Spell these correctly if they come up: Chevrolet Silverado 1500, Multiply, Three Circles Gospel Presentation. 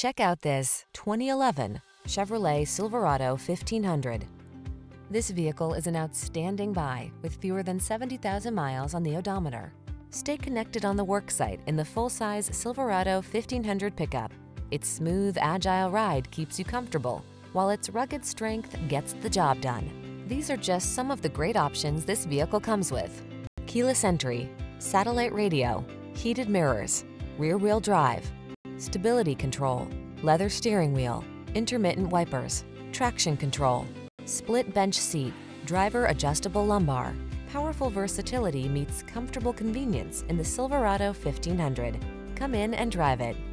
Check out this 2011 Chevrolet Silverado 1500. This vehicle is an outstanding buy with fewer than 70,000 miles on the odometer. Stay connected on the worksite in the full-size Silverado 1500 pickup. Its smooth, agile ride keeps you comfortable, while its rugged strength gets the job done. These are just some of the great options this vehicle comes with: keyless entry, satellite radio, heated mirrors, rear-wheel drive, stability control, leather steering wheel, intermittent wipers, traction control, split bench seat, driver adjustable lumbar. Powerful versatility meets comfortable convenience in the Silverado 1500. Come in and drive it.